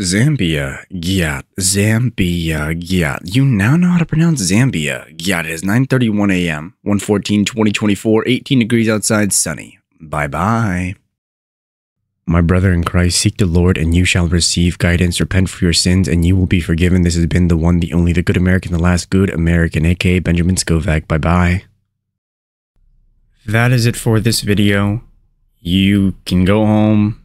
Zambia, GYAT, Zambia, GYAT. You now know how to pronounce Zambia, GYAT. It is 9:31 a.m., 1/14/2024, 18 degrees outside, sunny. Bye-bye. My brother in Christ, seek the Lord, and you shall receive guidance. Repent for your sins, and you will be forgiven. This has been the one, the only, the good American, the last good American, a.k.a. Benjamin Scovach. Bye-bye. That is it for this video. You can go home.